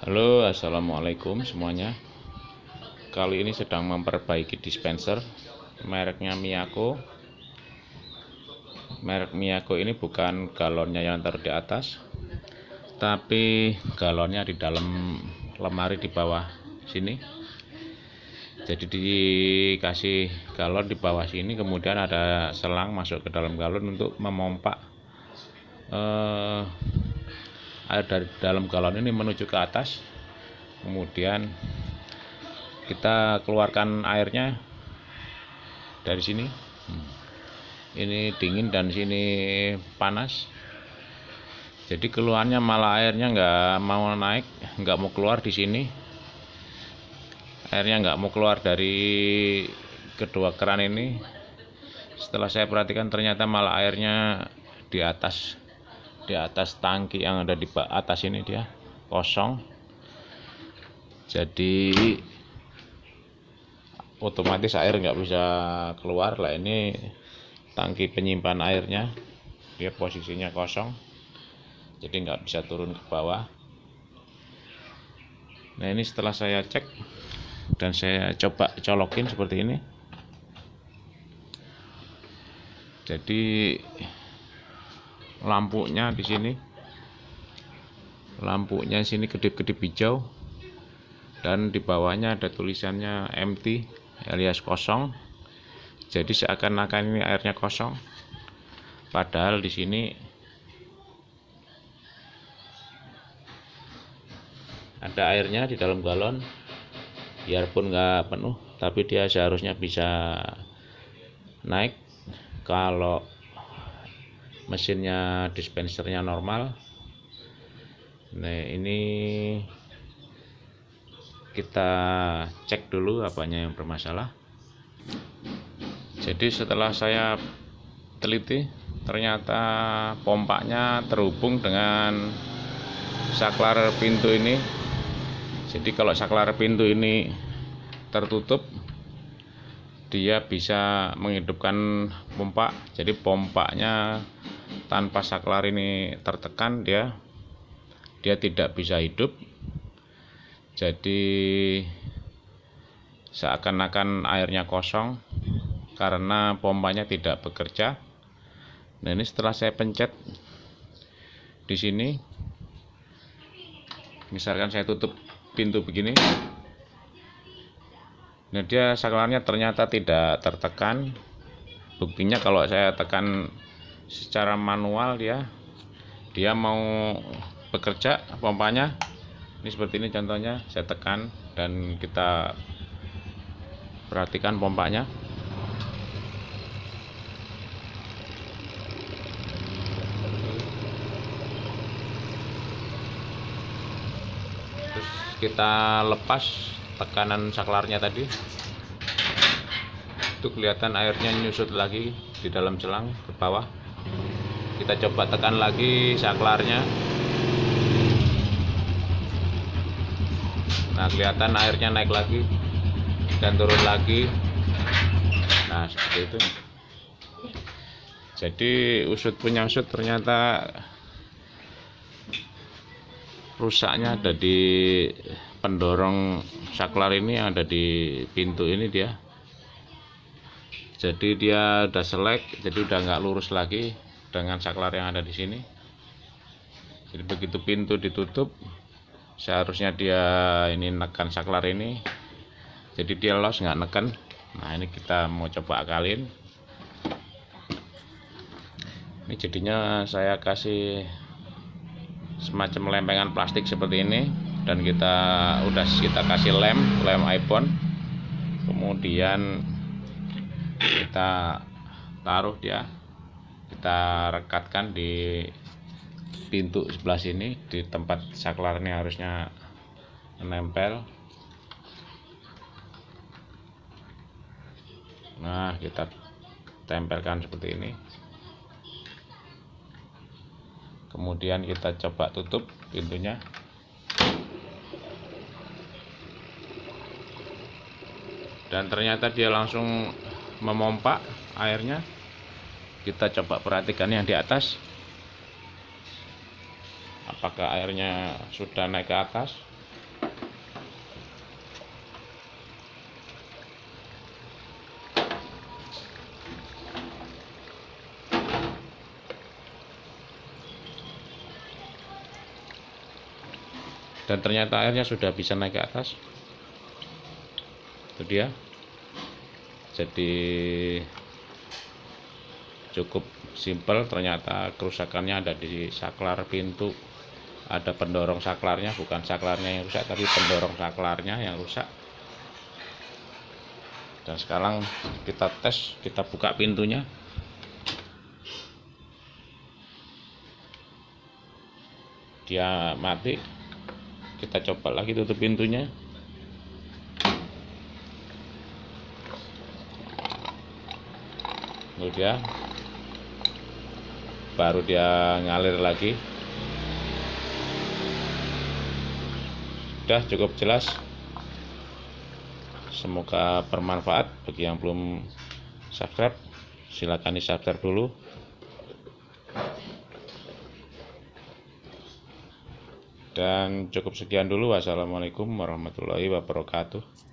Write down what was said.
Halo, assalamualaikum semuanya. Kali ini sedang memperbaiki dispenser mereknya Miyako. Merek Miyako ini bukan galonnya yang taruh di atas, tapi galonnya di dalam lemari di bawah sini. Jadi dikasih galon di bawah sini, kemudian ada selang masuk ke dalam galon untuk memompa air dari dalam galon ini menuju ke atas, kemudian kita keluarkan airnya dari sini. Ini dingin dan sini panas, jadi keluarnya malah airnya nggak mau naik, nggak mau keluar di sini. Airnya nggak mau keluar dari kedua keran ini. Setelah saya perhatikan, ternyata malah airnya di atas tangki yang ada di atas ini dia kosong, jadi otomatis air nggak bisa keluar lah. Ini tangki penyimpan airnya dia posisinya kosong, jadi nggak bisa turun ke bawah. Nah, ini setelah saya cek dan saya coba colokin seperti ini, jadi lampunya di sini, kedip-kedip hijau, dan di bawahnya ada tulisannya empty alias kosong. Jadi seakan-akan ini airnya kosong, padahal di sini ada airnya di dalam galon. Biarpun nggak penuh, tapi dia seharusnya bisa naik kalau mesinnya, dispensernya normal. Nah, ini kita cek dulu apanya yang bermasalah. Jadi setelah saya teliti, ternyata pompanya terhubung dengan saklar pintu ini. Jadi kalau saklar pintu ini tertutup, dia bisa menghidupkan pompa. Jadi pompanya tanpa saklar ini tertekan, dia tidak bisa hidup. Jadi seakan-akan airnya kosong karena pompanya tidak bekerja. Nah, ini setelah saya pencet di sini, misalkan saya tutup pintu begini, nah dia saklarnya ternyata tidak tertekan. Buktinya kalau saya tekan secara manual, dia mau bekerja pompanya. Ini seperti ini contohnya, saya tekan dan kita perhatikan pompanya. Terus kita lepas tekanan saklarnya tadi, itu kelihatan airnya nyusut lagi di dalam selang ke bawah. Kita coba tekan lagi saklarnya. Nah, kelihatan airnya naik lagi dan turun lagi. Nah, seperti itu. Jadi usut punya usut, ternyata rusaknya ada di pendorong saklar ini yang ada di pintu ini dia. Jadi dia udah selek, jadi udah nggak lurus lagi dengan saklar yang ada di sini. Jadi begitu pintu ditutup, seharusnya dia ini nekan saklar ini, jadi dia los, nggak neken. Nah, ini kita mau coba akalin. Ini jadinya saya kasih semacam lempengan plastik seperti ini, dan kita kasih lem iPhone, kemudian kita taruh kita rekatkan di pintu sebelah sini, di tempat saklar ini harusnya menempel. Nah, kita tempelkan seperti ini, kemudian kita coba tutup pintunya. Dan ternyata dia langsung memompa airnya. Kita coba perhatikan yang di atas, apakah airnya sudah naik ke atas. dan ternyata airnya sudah bisa naik ke atas. Itu dia, jadi cukup simpel. Ternyata kerusakannya ada di saklar pintu, ada pendorong saklarnya, bukan saklarnya yang rusak tapi pendorong saklarnya yang rusak. Dan sekarang kita tes, kita buka pintunya. Dia mati, kita coba lagi tutup pintunya. Kemudian baru dia ngalir lagi. Sudah cukup jelas. Semoga bermanfaat. Bagi yang belum subscribe, silakan di-subscribe dulu. Dan cukup sekian dulu. Wassalamualaikum warahmatullahi wabarakatuh.